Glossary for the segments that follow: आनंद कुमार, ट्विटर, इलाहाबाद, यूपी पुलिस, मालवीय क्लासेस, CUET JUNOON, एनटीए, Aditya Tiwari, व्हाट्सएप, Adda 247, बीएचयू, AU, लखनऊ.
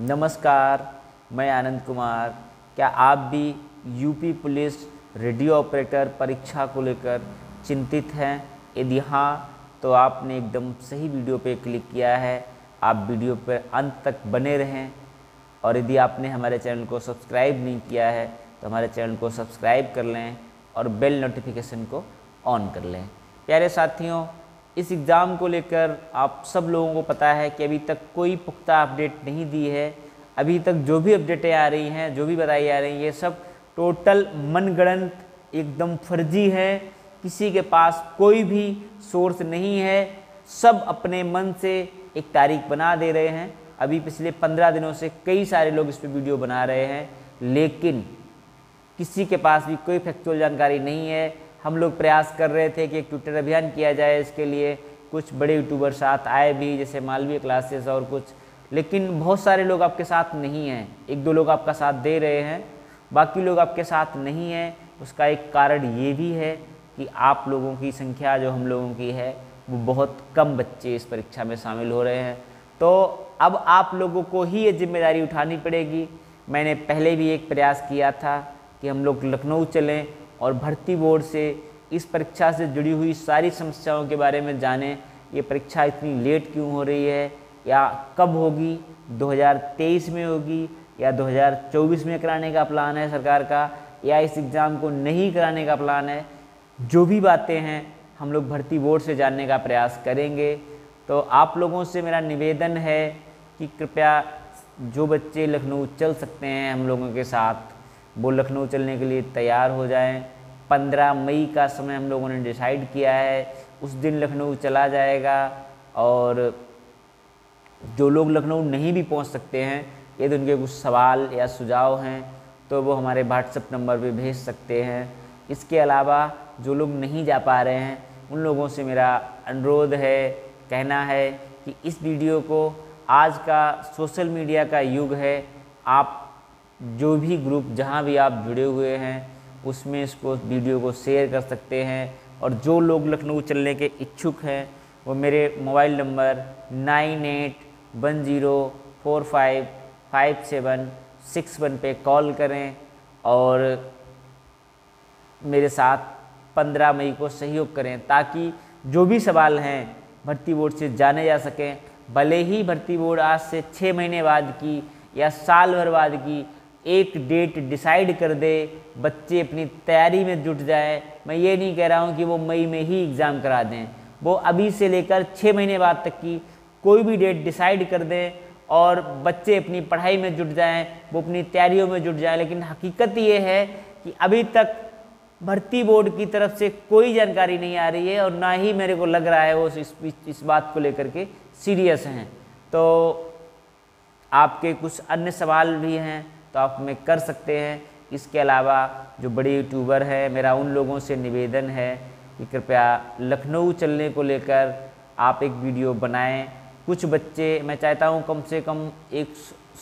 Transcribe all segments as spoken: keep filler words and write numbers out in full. नमस्कार, मैं आनंद कुमार। क्या आप भी यूपी पुलिस रेडियो ऑपरेटर परीक्षा को लेकर चिंतित हैं? यदि हाँ तो आपने एकदम सही वीडियो पे क्लिक किया है। आप वीडियो पर अंत तक बने रहें और यदि आपने हमारे चैनल को सब्सक्राइब नहीं किया है तो हमारे चैनल को सब्सक्राइब कर लें और बेल नोटिफिकेशन को ऑन कर लें। प्यारे साथियों, इस एग्ज़ाम को लेकर आप सब लोगों को पता है कि अभी तक कोई पुख्ता अपडेट नहीं दी है। अभी तक जो भी अपडेटें आ रही हैं, जो भी बताई जा रही हैं, ये सब टोटल मनगढ़ंत एकदम फर्जी है। किसी के पास कोई भी सोर्स नहीं है, सब अपने मन से एक तारीख बना दे रहे हैं। अभी पिछले पंद्रह दिनों से कई सारे लोग इस पर वीडियो बना रहे हैं, लेकिन किसी के पास भी कोई फैक्चुअल जानकारी नहीं है। हम लोग प्रयास कर रहे थे कि एक ट्विटर अभियान किया जाए, इसके लिए कुछ बड़े यूट्यूबर साथ आए भी, जैसे मालवीय क्लासेस और कुछ, लेकिन बहुत सारे लोग आपके साथ नहीं हैं। एक दो लोग आपका साथ दे रहे हैं, बाकी लोग आपके साथ नहीं हैं। उसका एक कारण ये भी है कि आप लोगों की संख्या जो हम लोगों की है वो बहुत कम बच्चे इस परीक्षा में शामिल हो रहे हैं। तो अब आप लोगों को ही ये जिम्मेदारी उठानी पड़ेगी। मैंने पहले भी एक प्रयास किया था कि हम लोग लखनऊ चलें और भर्ती बोर्ड से इस परीक्षा से जुड़ी हुई सारी समस्याओं के बारे में जानें। ये परीक्षा इतनी लेट क्यों हो रही है, या कब होगी, दो हज़ार तेईस में होगी या दो हज़ार चौबीस में कराने का प्लान है सरकार का, या इस एग्ज़ाम को नहीं कराने का प्लान है। जो भी बातें हैं हम लोग भर्ती बोर्ड से जानने का प्रयास करेंगे। तो आप लोगों से मेरा निवेदन है कि कृपया जो बच्चे लखनऊ चल सकते हैं हम लोगों के साथ, वो लखनऊ चलने के लिए तैयार हो जाएं। पंद्रह मई का समय हम लोगों ने डिसाइड किया है, उस दिन लखनऊ चला जाएगा। और जो लोग लखनऊ नहीं भी पहुंच सकते हैं, यदि उनके कुछ सवाल या सुझाव हैं तो वो हमारे व्हाट्सएप नंबर पे भेज सकते हैं। इसके अलावा जो लोग नहीं जा पा रहे हैं उन लोगों से मेरा अनुरोध है, कहना है कि इस वीडियो को, आज का सोशल मीडिया का युग है, आप जो भी ग्रुप जहाँ भी आप जुड़े हुए हैं उसमें इसको वीडियो को शेयर कर सकते हैं। और जो लोग लखनऊ चलने के इच्छुक हैं वो मेरे mobile number nine eight one zero four five five seven six one पे कॉल करें और मेरे साथ पंद्रह मई को सहयोग करें, ताकि जो भी सवाल हैं भर्ती बोर्ड से जाने जा सकें। भले ही भर्ती बोर्ड आज से छः महीने बाद की या साल भर बाद की एक डेट डिसाइड कर दे, बच्चे अपनी तैयारी में जुट जाए। मैं ये नहीं कह रहा हूँ कि वो मई में ही एग्ज़ाम करा दें, वो अभी से लेकर छः महीने बाद तक की कोई भी डेट डिसाइड कर दें और बच्चे अपनी पढ़ाई में जुट जाएं, वो अपनी तैयारियों में जुट जाएं। लेकिन हकीकत ये है कि अभी तक भर्ती बोर्ड की तरफ से कोई जानकारी नहीं आ रही है और ना ही मेरे को लग रहा है वो इस, इस बात को लेकर के सीरियस हैं। तो आपके कुछ अन्य सवाल भी हैं तो आप में कर सकते हैं। इसके अलावा जो बड़े यूट्यूबर हैं, मेरा उन लोगों से निवेदन है कि कृपया लखनऊ चलने को लेकर आप एक वीडियो बनाएं। कुछ बच्चे, मैं चाहता हूं कम से कम एक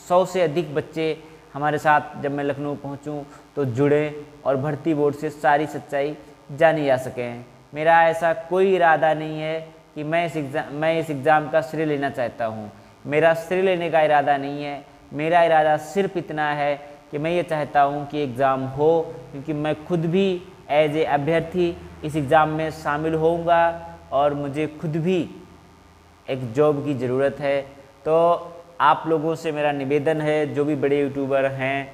सौ से अधिक बच्चे हमारे साथ जब मैं लखनऊ पहुंचूं तो जुड़ें और भर्ती बोर्ड से सारी सच्चाई जानी जा सकें। मेरा ऐसा कोई इरादा नहीं है कि मैं इस एग्ज़ाम मैं इस एग्ज़ाम का श्रेय लेना चाहता हूँ। मेरा श्रेय लेने का इरादा नहीं है। मेरा इरादा सिर्फ इतना है कि मैं ये चाहता हूँ कि एग्ज़ाम हो, क्योंकि मैं खुद भी एज ए अभ्यर्थी इस एग्ज़ाम में शामिल होऊंगा और मुझे खुद भी एक जॉब की ज़रूरत है। तो आप लोगों से मेरा निवेदन है, जो भी बड़े यूट्यूबर हैं,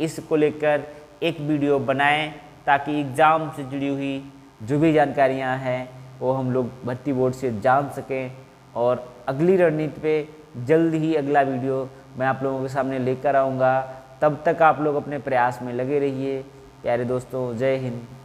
इसको लेकर एक वीडियो बनाएं ताकि एग्ज़ाम से जुड़ी हुई जो भी जानकारियाँ हैं वो हम लोग भर्ती बोर्ड से जान सकें। और अगली रणनीति पे जल्द ही अगला वीडियो मैं आप लोगों के सामने लेकर आऊँगा। तब तक आप लोग अपने प्रयास में लगे रहिए। प्यारे दोस्तों, जय हिंद।